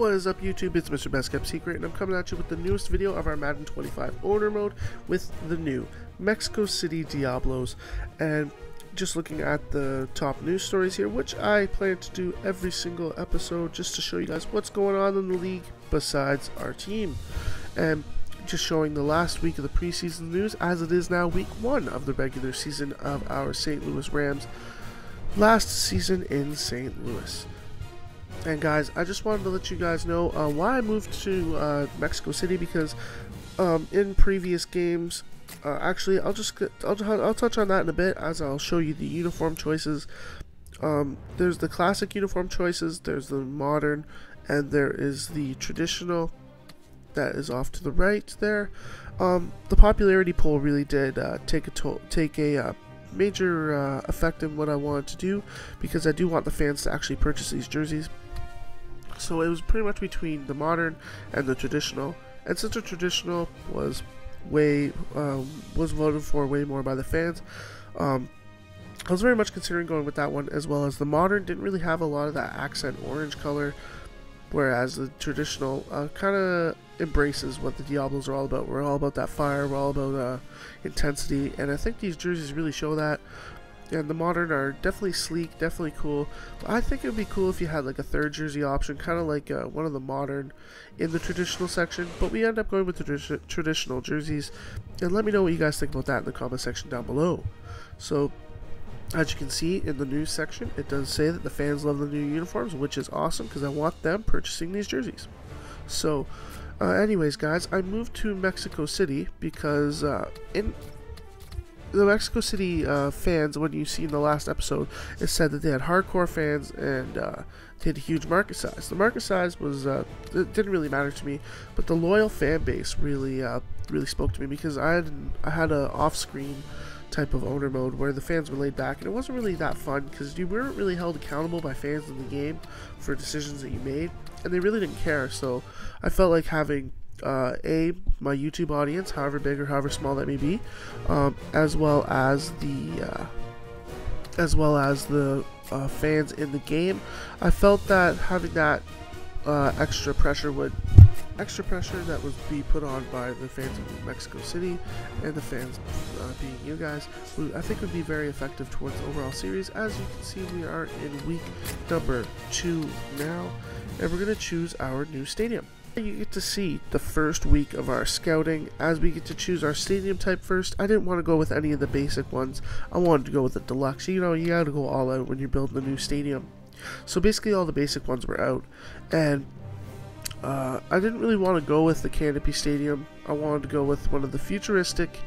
What is up, YouTube? It's Mr. Best Kept Secret, and I'm coming at you with the newest video of our Madden 25 owner mode with the new Mexico City Diablos. And just looking at the top news stories here, which I plan to do every single episode just to show you guys what's going on in the league besides our team. And just showing the last week of the preseason news, as it is now week 1 of the regular season of our St. Louis Rams last season in St. Louis. And guys, I just wanted to let you guys know why I moved to Mexico City, because in previous games, actually I'll touch on that in a bit as I'll show you the uniform choices. There's the classic uniform choices, there's the modern, and there is the traditional that is off to the right there. The popularity poll really did take a major effect in what I wanted to do, because I do want the fans to actually purchase these jerseys. So it was pretty much between the modern and the traditional, and since the traditional was voted for way more by the fans, I was very much considering going with that one, as well as the modern didn't really have a lot of that accent orange color, whereas the traditional kind of embraces what the Diablos are all about. We're all about that fire, we're all about intensity, and I think these jerseys really show that. And the modern are definitely sleek, definitely cool. I think it would be cool if you had like a third jersey option, kind of like one of the modern in the traditional section, but we end up going with the traditional jerseys. And let me know what you guys think about that in the comment section down below. So as you can see in the news section, it does say that the fans love the new uniforms, which is awesome, because I want them purchasing these jerseys. So anyways guys, I moved to Mexico City because in the Mexico City fans, when you see in the last episode, it said that they had hardcore fans and they had a huge market size. The market size was, it didn't really matter to me, but the loyal fan base really, really spoke to me, because I had an off-screen type of owner mode where the fans were laid back, and it wasn't really that fun, because you weren't really held accountable by fans in the game for decisions that you made, and they really didn't care. So I felt like having my YouTube audience, however big or however small that may be, as well as the fans in the game. I felt that having that extra pressure that would be put on by the fans of Mexico City and the fans being you guys, I think would be very effective towards the overall series. As you can see, we are in week number 2 now, and we're going to choose our new stadium. You get to see the first week of our scouting as we get to choose our stadium type first. I didn't want to go with any of the basic ones. I wanted to go with the deluxe. You know, you got to go all out when you're building a new stadium. So basically all the basic ones were out, and I didn't really want to go with the canopy stadium. I wanted to go with one of the futuristic,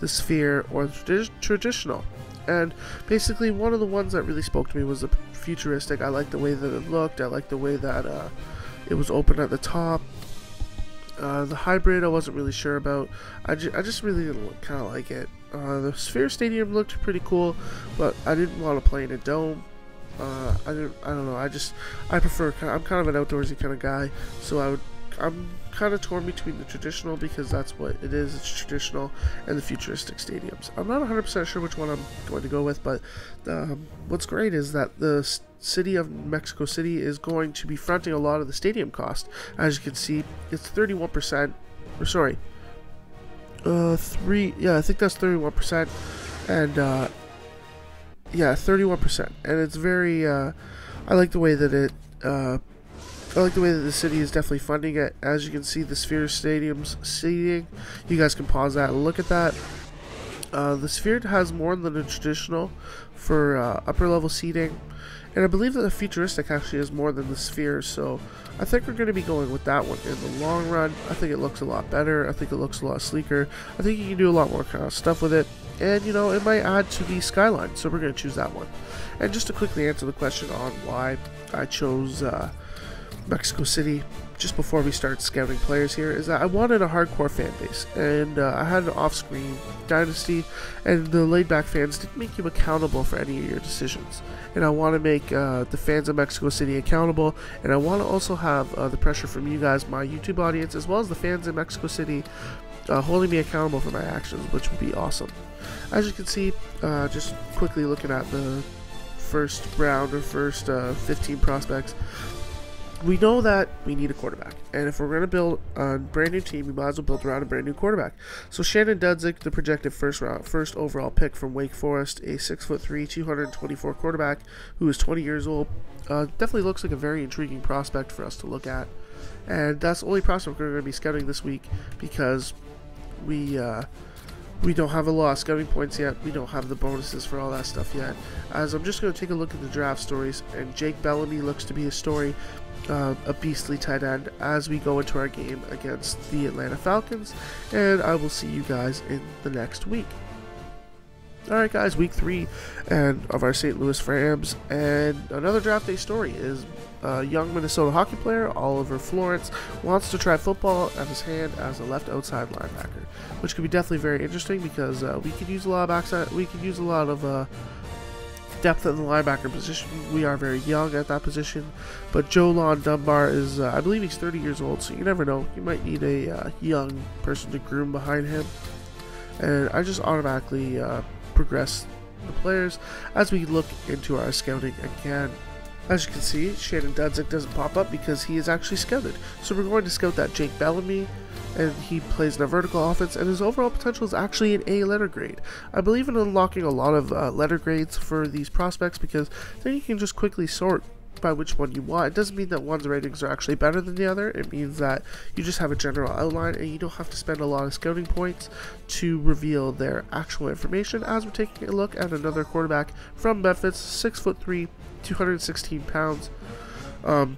the sphere, or the traditional. And basically one of the ones that really spoke to me was the futuristic. I liked the way that it looked. I liked the way that it was open at the top. The hybrid I wasn't really sure about. I just really didn't kind of like it. The Sphere Stadium looked pretty cool, but I didn't want to play in a dome. I don't know. I'm kind of an outdoorsy kind of guy, so I'm kind of torn between the traditional, because that's what it is, it's traditional, and the futuristic stadiums. I'm not 100% sure which one I'm going to go with, but what's great is that the city of Mexico City is going to be fronting a lot of the stadium cost. As you can see, it's 31%, or sorry, I think that's 31%, and yeah, 31%, and it's very, I like the way that I like the way that the city is definitely funding it. As you can see, the Sphere Stadium's seating, you guys can pause that and look at that. The Sphere has more than the traditional for upper level seating, and I believe that the futuristic actually is more than the Sphere, so I think we're going to be going with that one in the long run. I think it looks a lot better, I think it looks a lot sleeker, I think you can do a lot more kind of stuff with it, and you know, it might add to the skyline, so we're going to choose that one. And just to quickly answer the question on why I chose Mexico City, just before we start scouting players here, is that I wanted a hardcore fan base, and I had an off-screen dynasty, and the laid-back fans didn't make you accountable for any of your decisions, and I want to make the fans of Mexico City accountable, and I want to also have the pressure from you guys, my YouTube audience, as well as the fans in Mexico City, holding me accountable for my actions, which would be awesome. As you can see, just quickly looking at the first round, or first 15 prospects, we know that we need a quarterback, and if we're going to build a brand new team, we might as well build around a brand new quarterback. So Shannon Dudzik, the projected first overall pick from Wake Forest, a 6'3", 224 quarterback who is 20 years old, definitely looks like a very intriguing prospect for us to look at. And that's the only prospect we're going to be scouting this week, because we don't have a lot of scouting points yet. We don't have the bonuses for all that stuff yet. As I'm just going to take a look at the draft stories, and Jake Bellamy looks to be a story, a beastly tight end, as we go into our game against the Atlanta Falcons. And I will see you guys in the next week. Alright guys, week 3 and of our St. Louis Rams, and another draft day story is a young Minnesota hockey player, Oliver Florence, wants to try football at his hand as a left outside linebacker, which could be definitely very interesting, because we could use a lot of depth in the linebacker position. We are very young at that position, but Jolon Dunbar is, I believe he's 30 years old, so you never know, you might need a young person to groom behind him. And I just automatically progress the players as we look into our scouting again. As you can see, Shannon Dudzik doesn't pop up because he is actually scouted. So we're going to scout that Jake Bellamy, and he plays in a vertical offense, and his overall potential is actually an A letter grade. I believe in unlocking a lot of letter grades for these prospects, because then you can just quickly sort by which one you want. It doesn't mean that one's ratings are actually better than the other. It means that you just have a general outline, and you don't have to spend a lot of scouting points to reveal their actual information. As we're taking a look at another quarterback from Memphis, 6'3", 216 pounds. I'm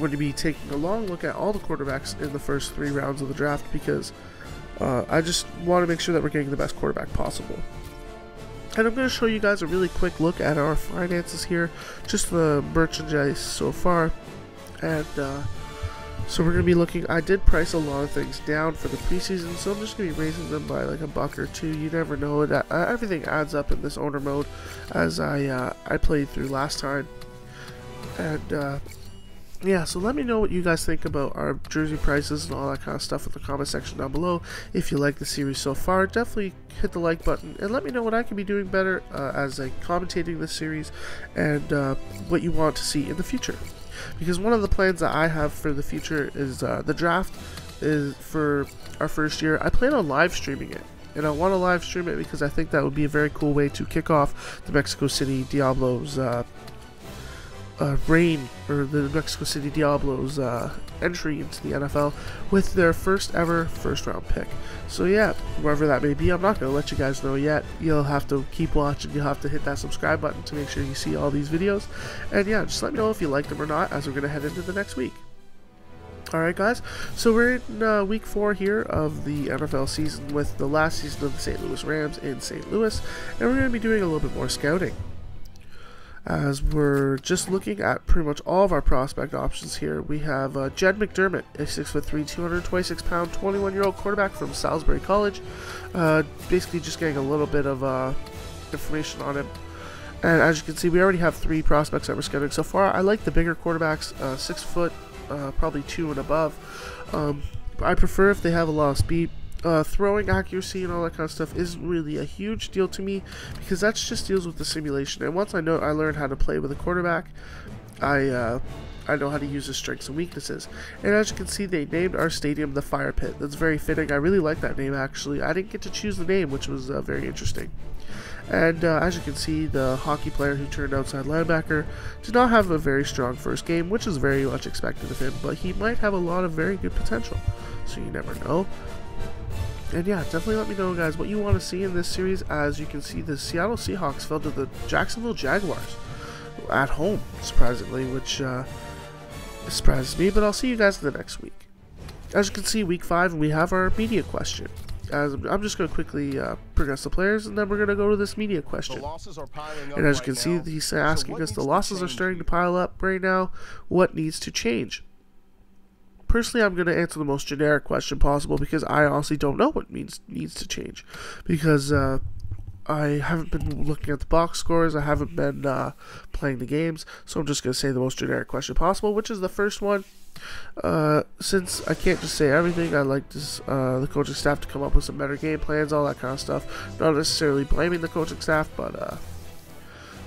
going to be taking a long look at all the quarterbacks in the first 3 rounds of the draft, because I just want to make sure that we're getting the best quarterback possible. And I'm going to show you guys a really quick look at our finances here, just the merchandise so far. And so we're going to be looking, I did price a lot of things down for the preseason, so I'm just going to be raising them by like a buck or two. You never know, that everything adds up in this owner mode, as I played through last time. And yeah, so let me know what you guys think about our jersey prices and all that kind of stuff in the comment section down below. If you like the series so far, definitely hit the like button and let me know what I can be doing better as I'm commentating this series, and what you want to see in the future. Because one of the plans that I have for the future is the draft is for our first year. I plan on live streaming it, and I want to live stream it because I think that would be a very cool way to kick off the Mexico City Diablos entry into the NFL with their first ever first-round pick. So yeah, wherever that may be, I'm not going to let you guys know yet. You'll have to keep watching. You'll have to hit that subscribe button to make sure you see all these videos. And yeah, just let me know if you like them or not, as we're going to head into the next week. Alright guys, so we're in week 4 here of the NFL season, with the last season of the St. Louis Rams in St. Louis, and we're going to be doing a little bit more scouting, as we're just looking at pretty much all of our prospect options here. We have Jed McDermott, a 6'3", 226 pound, 21-year-old quarterback from Salisbury College. Basically just getting a little bit of information on him. And as you can see, we already have 3 prospects that we're scouting so far. I like the bigger quarterbacks, 6 foot, probably 2 and above. I prefer if they have a lot of speed. Throwing accuracy and all that kind of stuff isn't really a huge deal to me, because that just deals with the simulation. And once I learn how to play with a quarterback, I know how to use his strengths and weaknesses. And as you can see, they named our stadium the Fire Pit. That's very fitting. I really like that name, actually. I didn't get to choose the name, which was very interesting. And as you can see, the hockey player who turned outside linebacker did not have a very strong first game, which is very much expected of him, but he might have a lot of very good potential, so you never know. And yeah, definitely let me know, guys, what you want to see in this series. As you can see, the Seattle Seahawks fell to the Jacksonville Jaguars at home, surprisingly, which surprises me. But I'll see you guys in the next week. As you can see, week 5, we have our media question. As I'm just going to quickly progress the players, and then we're going to go to this media question. And as you can see, he's asking us, the losses are starting to pile up right now. What needs to change? Personally, I'm going to answer the most generic question possible, because I honestly don't know what needs to change, because I haven't been looking at the box scores, I haven't been playing the games, so I'm just going to say the most generic question possible, which is the first one. Since I can't just say everything, I'd like the coaching staff to come up with some better game plans, all that kind of stuff. Not necessarily blaming the coaching staff, but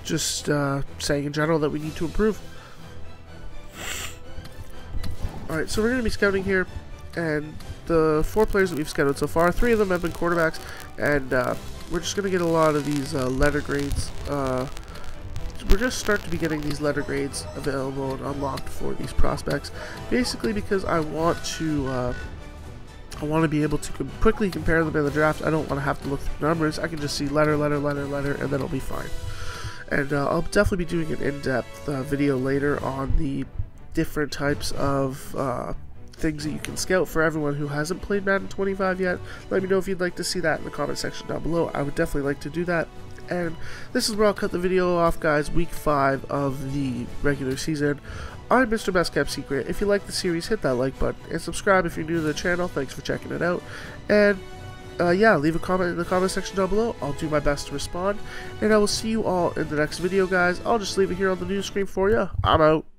just saying in general that we need to improve. Alright, so we're going to be scouting here, and the four players that we've scouted so far, three of them have been quarterbacks, and we're just going to get a lot of these letter grades. We're just start to be getting these letter grades available and unlocked for these prospects, basically because I want to be able to quickly compare them in the draft. I don't want to have to look through numbers. I can just see letter, letter, letter, letter, and that'll be fine. And I'll definitely be doing an in-depth video later on the different types of things that you can scout for everyone who hasn't played Madden 25 yet. Let me know if you'd like to see that in the comment section down below. I would definitely like to do that. And this is where I'll cut the video off, guys. Week 5 of the regular season. I'm Mr. Best Kept Secret. If you like the series, hit that like button and subscribe if you're new to the channel. Thanks for checking it out. And yeah, leave a comment in the comment section down below. I'll do my best to respond. And I will see you all in the next video, guys. I'll just leave it here on the news screen for you. I'm out.